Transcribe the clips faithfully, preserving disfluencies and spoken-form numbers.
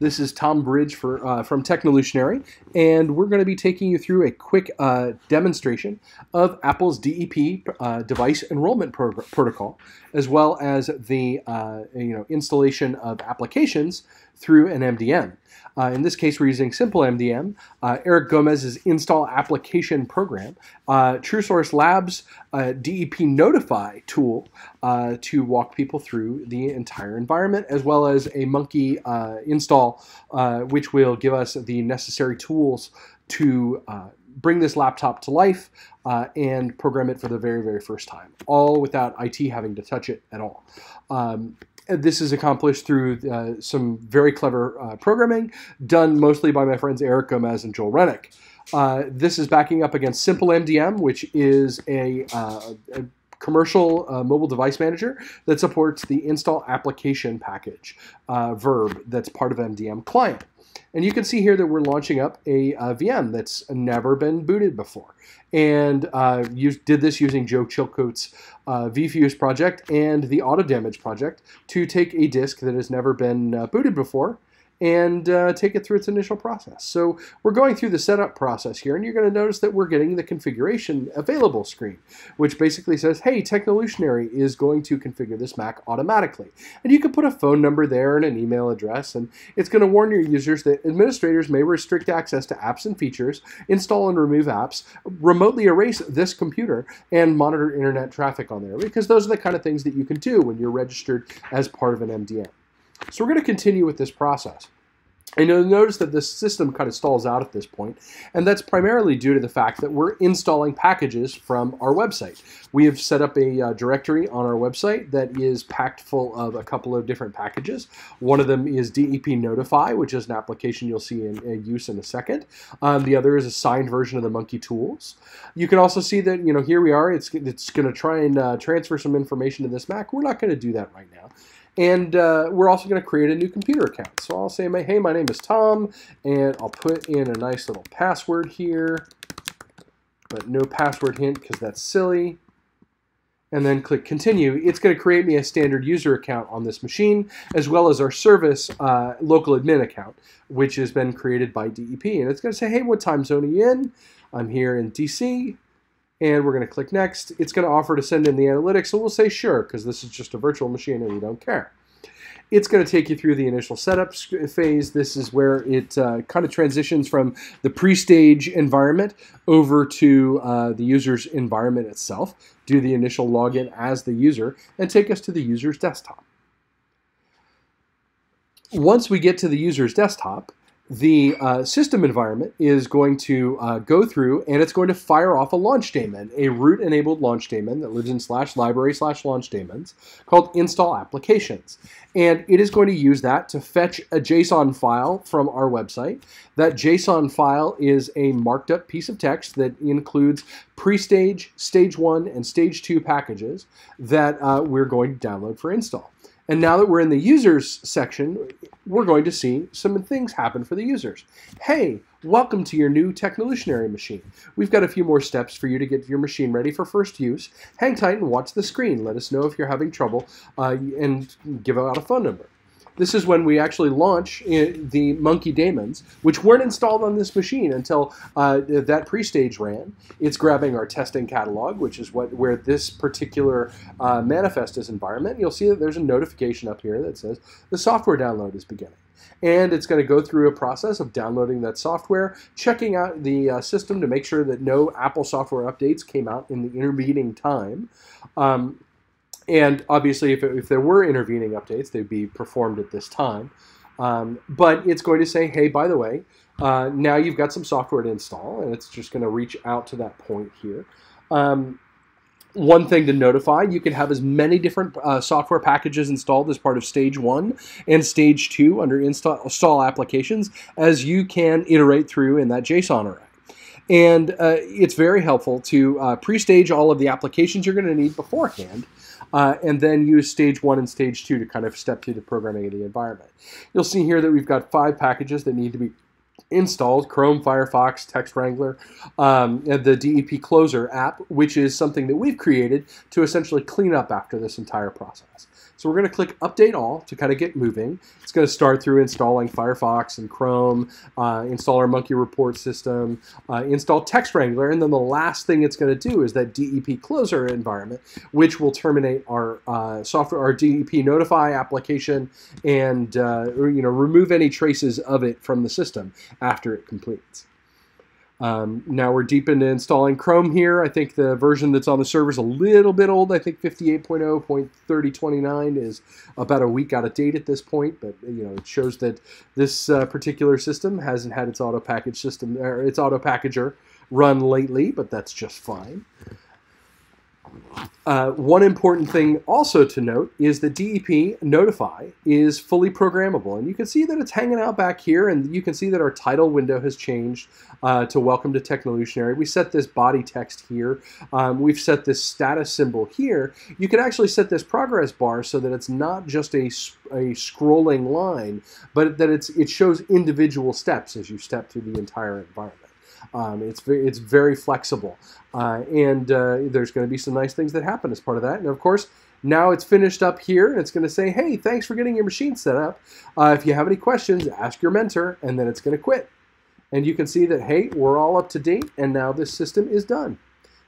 This is Tom Bridge for, uh, from Technolutionary, and we're going to be taking you through a quick uh, demonstration of Apple's D E P uh, device enrollment pro protocol, as well as the uh, you know installation of applications through an M D M. Uh, in this case, we're using SimpleMDM, uh, Eric Gomez's install application program, uh, TrueSource Labs uh, D E P Notify tool uh, to walk people through the entire environment, as well as a Munki uh, install, uh, which will give us the necessary tools to uh, bring this laptop to life uh, and program it for the very, very first time, all without I T having to touch it at all. Um, This is accomplished through uh, some very clever uh, programming done mostly by my friends Eric Gomez and Joel Rennick. Uh, this is backing up against SimpleMDM, which is a, uh, a commercial uh, mobile device manager that supports the install application package, uh, verb, that's part of M D M client. And you can see here that we're launching up a, a V M that's never been booted before. And uh, used, did this using Joe Chilcote's uh, vFuse project and the AutoDamage project to take a disk that has never been uh, booted before and uh, take it through its initial process. So we're going through the setup process here, and you're going to notice that we're getting the configuration available screen, which basically says, hey, Technolutionary is going to configure this Mac automatically. And you can put a phone number there and an email address, and it's going to warn your users that administrators may restrict access to apps and features, install and remove apps, remotely erase this computer, and monitor internet traffic on there, because those are the kind of things that you can do when you're registered as part of an M D M. So we're going to continue with this process. And you'll notice that this system kind of stalls out at this point, and that's primarily due to the fact that we're installing packages from our website. We have set up a uh, directory on our website that is packed full of a couple of different packages. One of them is D E P Notify, which is an application you'll see in, in use in a second. Um, the other is a signed version of the Munki tools. You can also see that, you know, here we are. It's, it's going to try and uh, transfer some information to this Mac. We're not going to do that right now. And uh, we're also going to create a new computer account. So I'll say, hey, my name is Tom, and I'll put in a nice little password here, but no password hint because that's silly. And then click continue. It's going to create me a standard user account on this machine, as well as our service uh, local admin account, which has been created by D E P. And it's going to say, hey, what time zone are you in? I'm here in D C. And we're going to click next. It's going to offer to send in the analytics, so we'll say sure, because this is just a virtual machine and we don't care. It's going to take you through the initial setup phase. This is where it uh, kind of transitions from the pre-stage environment over to uh, the user's environment itself. Do the initial login as the user and take us to the user's desktop. Once we get to the user's desktop, the uh, system environment is going to uh, go through, and it's going to fire off a launch daemon, a root-enabled launch daemon that lives in slash library slash launch daemons called install applications. And it is going to use that to fetch a JSON file from our website. That JSON file is a marked up piece of text that includes pre-stage, stage one, and stage two packages that uh, we're going to download for install. And now that we're in the users section, we're going to see some things happen for the users. Hey, welcome to your new Technolutionary machine. We've got a few more steps for you to get your machine ready for first use. Hang tight and watch the screen. Let us know if you're having trouble uh, and give out a phone number. This is when we actually launch the Munki daemons, which weren't installed on this machine until uh, that pre-stage ran. It's grabbing our testing catalog, which is what where this particular uh, manifest is environment. You'll see that there's a notification up here that says the software download is beginning. And it's going to go through a process of downloading that software, checking out the uh, system to make sure that no Apple software updates came out in the intervening time. Um, And obviously, if, it, if there were intervening updates, they'd be performed at this time. Um, but it's going to say, hey, by the way, uh, now you've got some software to install, and it's just going to reach out to that point here. Um, One thing to notify, you can have as many different uh, software packages installed as part of stage one and stage two under install, install applications as you can iterate through in that JSON array. And uh, it's very helpful to uh, pre-stage all of the applications you're going to need beforehand. Uh, and then use stage one and stage two to kind of step through the programming of the environment. You'll see here that we've got five packages that need to be installed Chrome, Firefox, Text Wrangler, um, and the D E P Closer app, which is something that we've created to essentially clean up after this entire process. So we're going to click Update All to kind of get moving. It's going to start through installing Firefox and Chrome, uh, install our Munki Report system, uh, install Text Wrangler, and then the last thing it's going to do is that D E P Closer environment, which will terminate our uh, software, our D E P Notify application, and uh, you know remove any traces of it from the system after it completes. Um, now we're deep into installing Chrome here. I think the version that's on the server is a little bit old. I think fifty-eight point oh point thirty twenty-nine is about a week out of date at this point, but you know it shows that this uh, particular system hasn't had its auto package system or its auto packager run lately, but that's just fine. Uh, one important thing also to note is that D E P Notify is fully programmable, and you can see that it's hanging out back here, and you can see that our title window has changed uh, to Welcome to Technolutionary. We set this body text here. Um, we've set this status symbol here. You can actually set this progress bar so that it's not just a, a scrolling line, but that it's, it shows individual steps as you step through the entire environment. Um, it's, it's very flexible, uh, and uh, there's going to be some nice things that happen as part of that. And of course, now it's finished up here, and it's going to say, hey, thanks for getting your machine set up. Uh, if you have any questions, ask your mentor, and then it's going to quit. And you can see that, hey, we're all up to date, and now this system is done.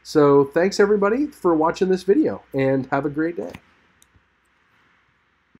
So thanks, everybody, for watching this video, and have a great day.